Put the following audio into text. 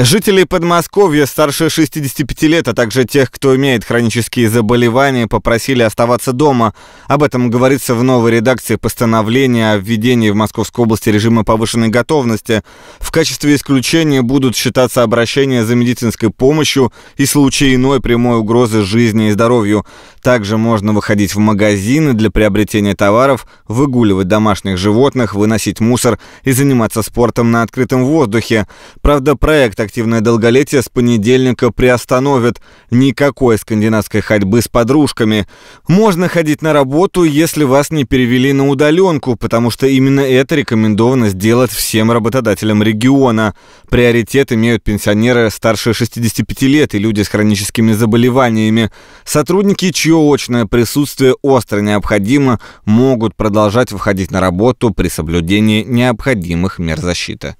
Жителей Подмосковья старше 65 лет, а также тех, кто имеет хронические заболевания, попросили оставаться дома. Об этом говорится в новой редакции постановления о введении в Московской области режима повышенной готовности. В качестве исключения будут считаться обращения за медицинской помощью и случаи иной прямой угрозы жизни и здоровью. Также можно выходить в магазины для приобретения товаров, выгуливать домашних животных, выносить мусор и заниматься спортом на открытом воздухе. Правда, проект активное долголетие с понедельника приостановят. Никакой скандинавской ходьбы с подружками. Можно ходить на работу, если вас не перевели на удаленку, потому что именно это рекомендовано сделать всем работодателям региона. Приоритет имеют пенсионеры старше 65 лет и люди с хроническими заболеваниями. Сотрудники, чье очное присутствие остро необходимо, могут продолжать выходить на работу при соблюдении необходимых мер защиты.